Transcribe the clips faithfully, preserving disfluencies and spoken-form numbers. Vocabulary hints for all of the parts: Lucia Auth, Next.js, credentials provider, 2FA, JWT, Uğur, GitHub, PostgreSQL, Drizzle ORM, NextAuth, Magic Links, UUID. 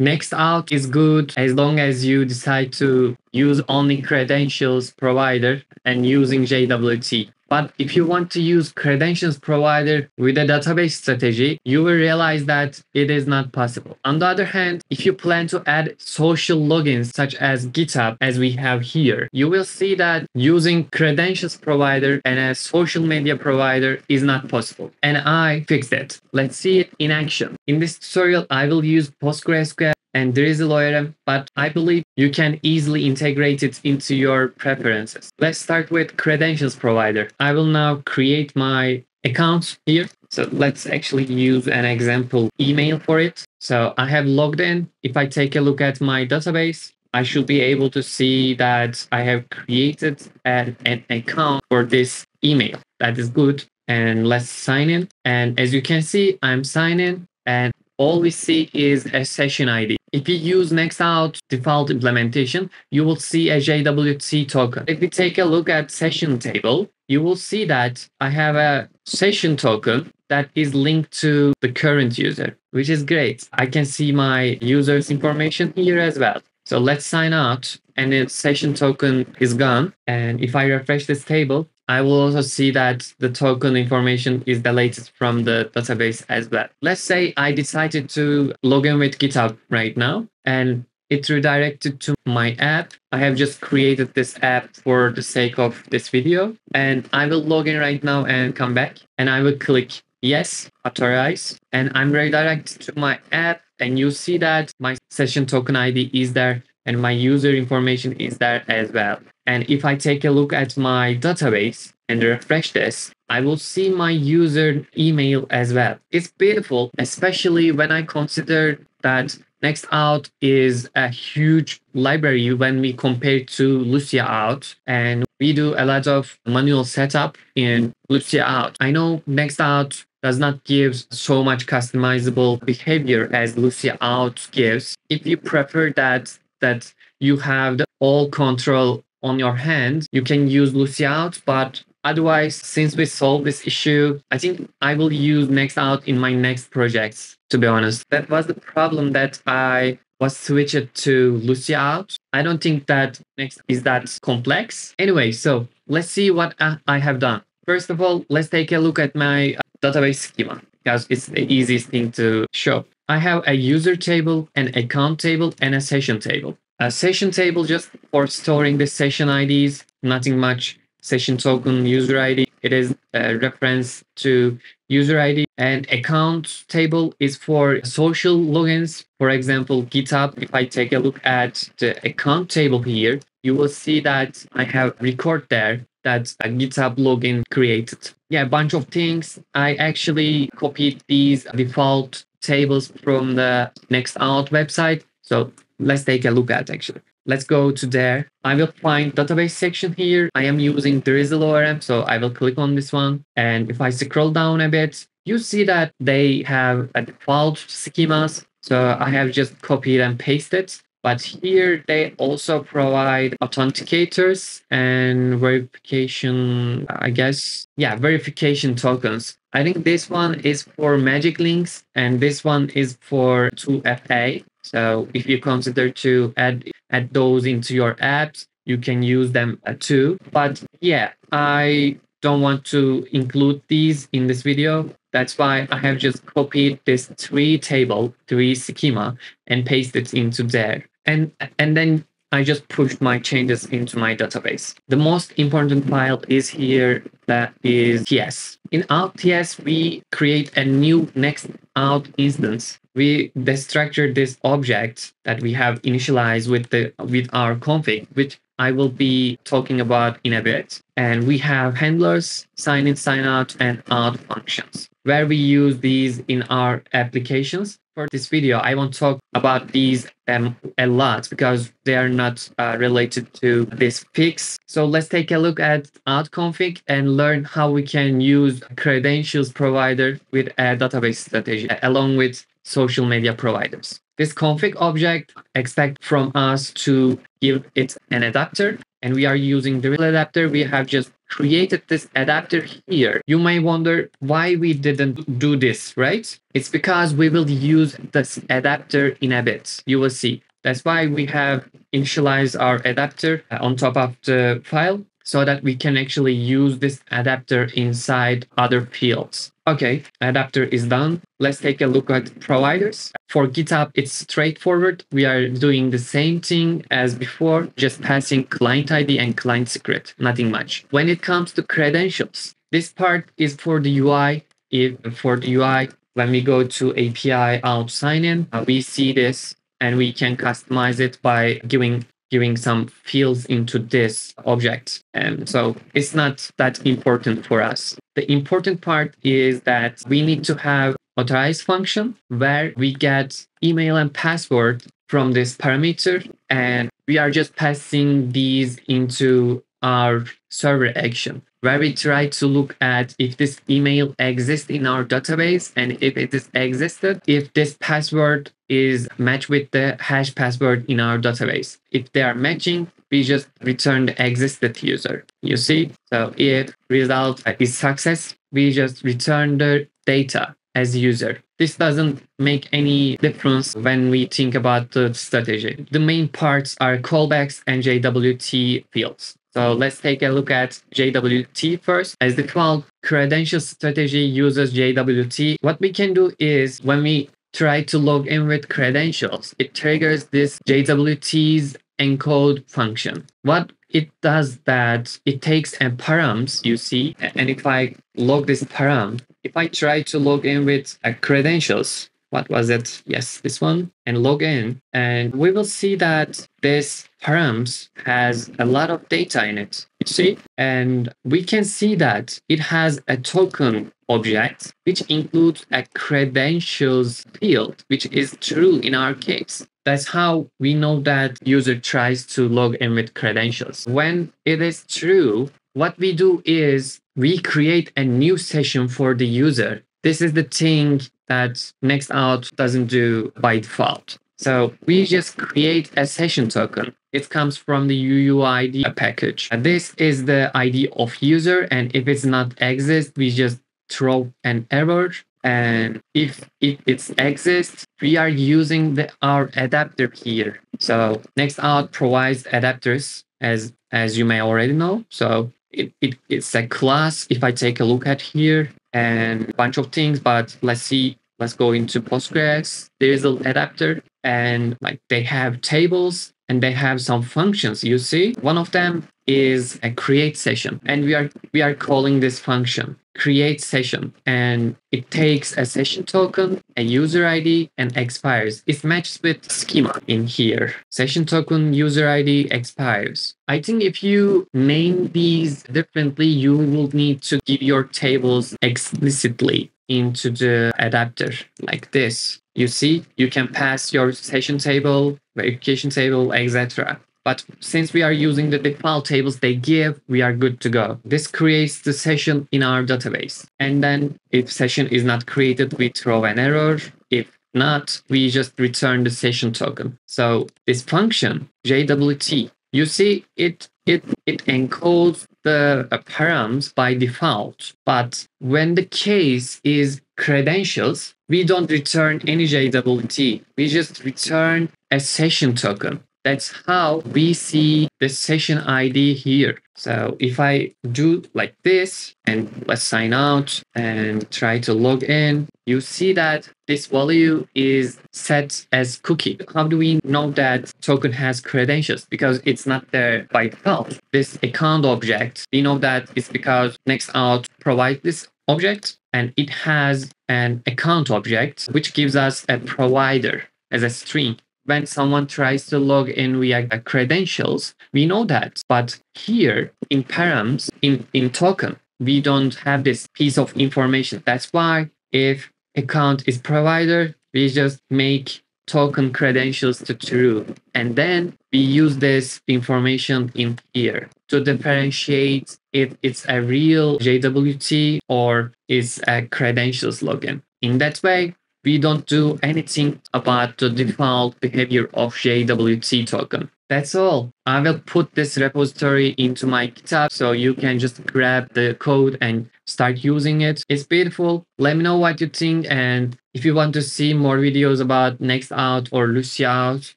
NextAuth is good as long as you decide to use only credentials provider and using J W T. But if you want to use credentials provider with a database strategy, you will realize that it is not possible. On the other hand, if you plan to add social logins such as GitHub, as we have here, you will see that using credentials provider and a social media provider is not possible. And I fixed it. Let's see it in action. In this tutorial, I will use PostgreSQL and Drizzle O R M, but I believe you can easily integrate it into your preferences. Let's start with credentials provider. I will now create my account here. So let's actually use an example email for it. So I have logged in. If I take a look at my database, I should be able to see that I have created an, an account for this email. That is good. And let's sign in. And as you can see, I'm signed in, and all we see is a session I D. If you use NextAuth default implementation, you will see a J W T token. If we take a look at session table, you will see that I have a session token that is linked to the current user, which is great. I can see my user's information here as well. So let's sign out, and the session token is gone. And if I refresh this table, I will also see that the token information is deleted from the database as well. Let's say I decided to log in with GitHub right now, and it's redirected to my app. I have just created this app for the sake of this video, and I will log in right now and come back, and I will click yes, authorize, and I'm redirected to my app, and you see that my session token I D is there and my user information is there as well. And if I take a look at my database and refresh this, I will see my user email as well. It's beautiful, especially when I consider that NextAuth is a huge library when we compare to Lucia Auth, and we do a lot of manual setup in Lucia Auth. I know NextAuth does not give so much customizable behavior as Lucia Auth gives. If you prefer that, that you have the all control on your hand, you can use Lucia Auth, but otherwise, since we solved this issue, I think I will use NextAuth in my next projects, to be honest. That was the problem that I was switched to Lucia Auth. I don't think that Next is that complex. Anyway, so let's see what I have done. First of all, let's take a look at my database schema, because it's the easiest thing to show. I have a user table, an account table, and a session table. A session table just for storing the session I Ds, nothing much. Session token, user I D, it is a reference to user I D. And account table is for social logins. For example, GitHub, if I take a look at the account table here, you will see that I have record there that a GitHub login created. Yeah, a bunch of things. I actually copied these default tables from the NextAuth website. So let's take a look at actually. Let's go to there. I will find database section here. I am using Drizzle O R M, so I will click on this one. And if I scroll down a bit, you see that they have a default schemas. So I have just copied and pasted. But here they also provide authenticators and verification, I guess. Yeah, verification tokens. I think this one is for Magic Links and this one is for two F A. So if you consider to add, add those into your apps, you can use them too. But yeah, I don't want to include these in this video. That's why I have just copied this three table, three schema, and pasted it into there. And, and then I just pushed my changes into my database. The most important file is here, that is T S. In Auth T S, we create a new NextAuth instance. We destructure this object that we have initialized with the with our config, which I will be talking about in a bit. And we have handlers, sign in, sign out, and auth functions, where we use these in our applications. For this video, I won't talk about these um, a lot because they are not uh, related to this fix. So let's take a look at auth config and learn how we can use credentials provider with a database strategy along with social media providers. This config object expects from us to give it an adapter, and we are using the real adapter. We have just created this adapter here, you may wonder why we didn't do this, right? It's because we will use this adapter in a bit. You will see. That's why we have initialized our adapter on top of the file so that we can actually use this adapter inside other fields. Okay, adapter is done. Let's take a look at providers. For GitHub, it's straightforward. We are doing the same thing as before, just passing client I D and client secret, nothing much. When it comes to credentials, this part is for the U I. If for the U I, when we go to A P I out sign in, we see this. And we can customize it by giving giving some fields into this object. And so it's not that important for us. The important part is that we need to have authorize function where we get email and password from this parameter. And we are just passing these into our server action, where we try to look at if this email exists in our database, and if it is existed, if this password is matched with the hash password in our database. If they are matching, we just return the existed user. You see? So if result is success, we just return the data as user. This doesn't make any difference when we think about the strategy. The main parts are callbacks and J W T fields. So let's take a look at J W T first. As default, credential strategy uses J W T. What we can do is when we try to log in with credentials, it triggers this J W T's encode function. What it does that it takes a params, you see, and if I log this param, if I try to log in with uh, credentials, what was it? Yes, this one, and log in. And we will see that this params has a lot of data in it, you see? And we can see that it has a token object, which includes a credentials field, which is true in our case. That's how we know that user tries to log in with credentials. When it is true, what we do is we create a new session for the user. This is the thing that NextAuth doesn't do by default. So we just create a session token. It comes from the U U I D package. And this is the I D of user. And if it's not exist, we just throw an error. And if it it's exists, we are using the our adapter here. So NextAuth provides adapters, as as you may already know. So it, it it's a class. If I take a look at here, and a bunch of things, but let's see, let's go into Postgres. There is an adapter, and like they have tables and they have some functions, you see. One of them is a create session, and we are we are calling this function create session, and it takes a session token, a user I D, and expires. It matches with schema in here. Session token, user I D, expires. I think if you name these differently, you will need to give your tables explicitly into the adapter like this. You see, you can pass your session table, verification table, et cetera. But since we are using the default tables they give, we are good to go. This creates the session in our database. And then if session is not created, we throw an error. If not, we just return the session token. So this function, J W T, you see it it it encodes the uh, params by default. But when the case is credentials, we don't return any J W T. We just return a session token. That's how we see the session I D here. So if I do like this, and let's sign out and try to log in, you see that this value is set as cookie. How do we know that token has credentials? Because it's not there by default. This account object, we know that it's because NextAuth provides this object, and it has an account object, which gives us a provider as a string. When someone tries to log in via credentials, we know that. But here in params, in, in token, we don't have this piece of information. That's why if account is provider, we just make token credentials to true. And then we use this information in here to differentiate if it's a real J W T or is a credentials login. In that way, we don't do anything about the default behavior of J W T token. That's all. I will put this repository into my GitHub so you can just grab the code and start using it. It's beautiful. Let me know what you think. And if you want to see more videos about NextAuth or Lucia Auth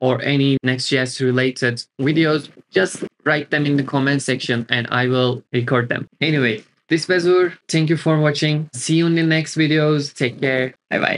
or any Next.js related videos, just write them in the comment section and I will record them. Anyway, this was Uğur. Thank you for watching. See you in the next videos. Take care. Bye bye.